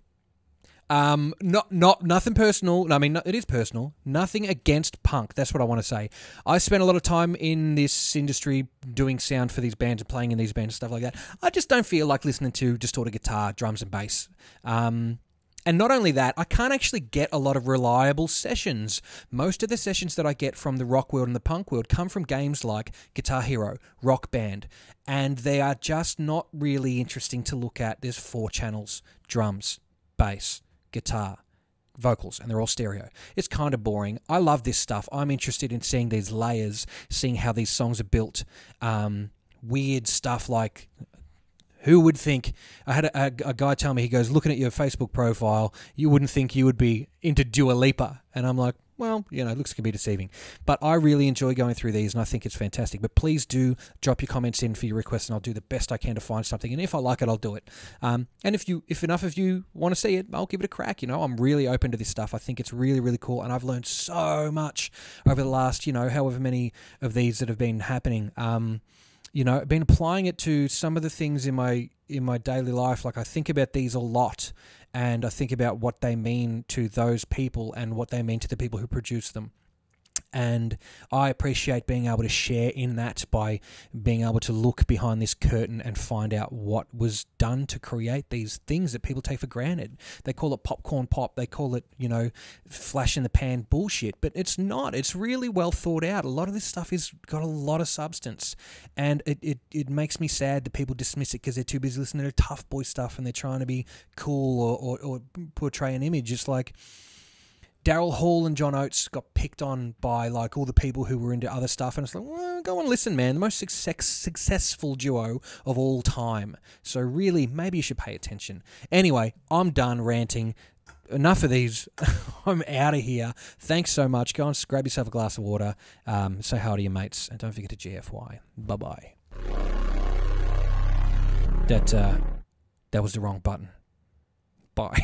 Um, not, not, nothing personal. I mean, no, it is personal. Nothing against punk. That's what I want to say. I spent a lot of time in this industry doing sound for these bands and playing in these bands and stuff like that. I just don't feel like listening to distorted guitar, drums and bass. Um, and not only that, I can't actually get a lot of reliable sessions. Most of the sessions that I get from the rock world and the punk world come from games like Guitar Hero, Rock Band, and they are just not really interesting to look at. There's four channels: drums, bass, guitar, vocals, and they're all stereo. It's kind of boring. I love this stuff. I'm interested in seeing these layers, seeing how these songs are built. Um, weird stuff like, who would think, I had a, a, a guy tell me, he goes, looking at your Facebook profile, you wouldn't think you would be into Dua Lipa. And I'm like, well, you know, looks can be deceiving. But I really enjoy going through these, and I think it's fantastic. But please do drop your comments in for your requests, and I'll do the best I can to find something. And if I like it, I'll do it. Um, and if you, if enough of you want to see it, I'll give it a crack. You know, I'm really open to this stuff. I think it's really, really cool, and I've learned so much over the last, you know, however many of these that have been happening. Um, you know, I've been applying it to some of the things in my in my daily life. Like, I think about these a lot. And I think about what they mean to those people and what they mean to the people who produce them. And I appreciate being able to share in that by being able to look behind this curtain and find out what was done to create these things that people take for granted. They call it popcorn pop. They call it, you know, flash in the pan bullshit. But it's not. It's really well thought out. A lot of this stuff has got a lot of substance. And it, it, it makes me sad that people dismiss it because they're too busy listening to tough boy stuff and they're trying to be cool or, or, or portray an image. It's like, Daryl Hall and John Oates got picked on by, like, all the people who were into other stuff. And it's like, well, go and listen, man. The most success, successful duo of all time. So really, maybe you should pay attention. Anyway, I'm done ranting. enough of these. I'm out of here. Thanks so much. Go and grab yourself a glass of water. Um, say hi to your mates. And don't forget to G F Y. Bye-bye. That, uh, that was the wrong button. Bye.